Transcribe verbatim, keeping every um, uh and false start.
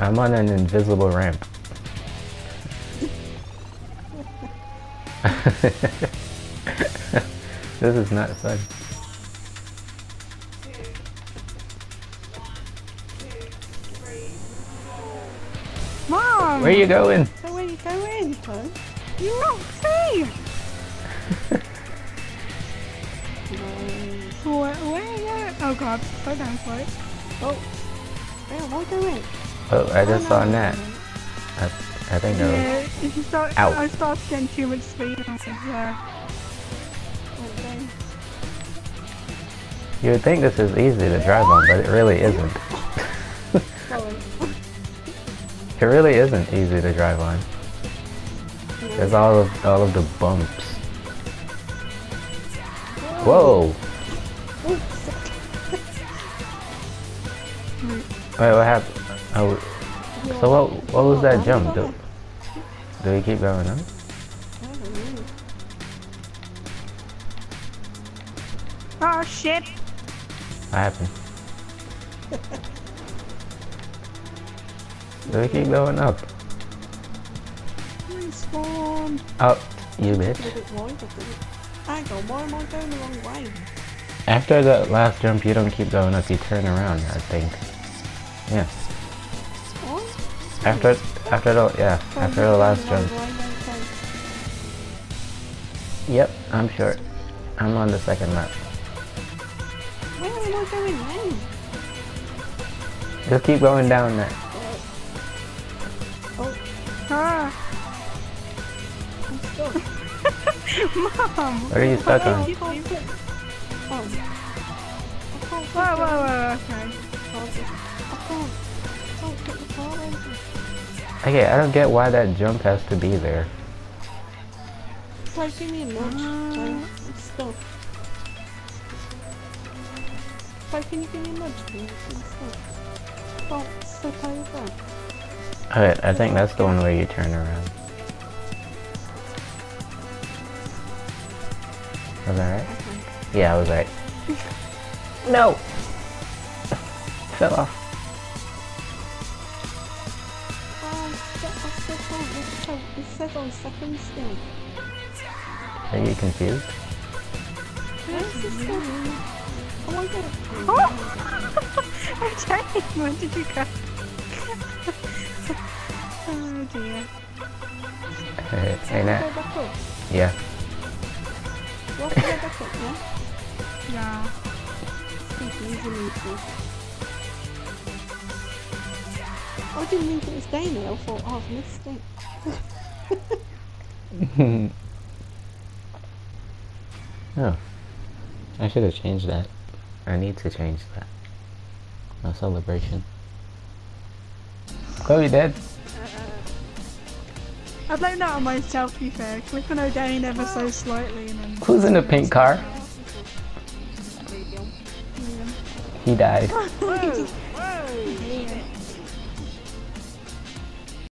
I'm on an invisible ramp. This is not fun. Mom! Where are you going? Where are you going, son? You're not safe! No. Where, where are you? Oh god, slow down for it. Oh! Where, what are you doing? Oh, I just oh, saw no. Nat. I, I think I yeah, was... If you start, Ow. I started getting too much speed. Yeah. Okay. You would think this is easy to drive on, but it really isn't. It really isn't easy to drive on. There's all of, all of the bumps. Whoa! Wait, what happened? Oh, so what what was that jump? Do, do we keep going up? Oh shit! What happened? Do we keep going up? Respawn! Up, you bitch. I go more and more going the wrong way. After the last jump, you don't keep going up, you turn around, I think. Yeah. After, after the, yeah, after the last jump. Yep, I'm sure. I'm on the second lap. Where are we not going now? Just keep going down there. Oh. Ah. I'm stuck. Mom! Where are you stuck on? Oh. Whoa, whoa, whoa, okay. Oh. Okay, I don't get why that jump has to be there. It's like give me a nudge. Uh, stop. Why can you give me a nudge, please? Stop. Stop. Stop. Alright, I think that's the one where you turn around. Was that right? Okay. Yeah, I was right. No! Fell off. It says on second step. Are you confused? No, this is so weird. Oh my god. Oh! Okay, where did you go? Oh dear. Hey, hey Nat. Go back up? Yeah. You have to go back up, yeah? Yeah. It's easily easy. I didn't think it was down there, I thought, oh, I've missed it. Oh, I should have changed that. I need to change that. No celebration. Chloe dead. Uh, I don't know myself, to be fair. Click on her down ever so slightly. And then who's in the pink car? Yeah. He died.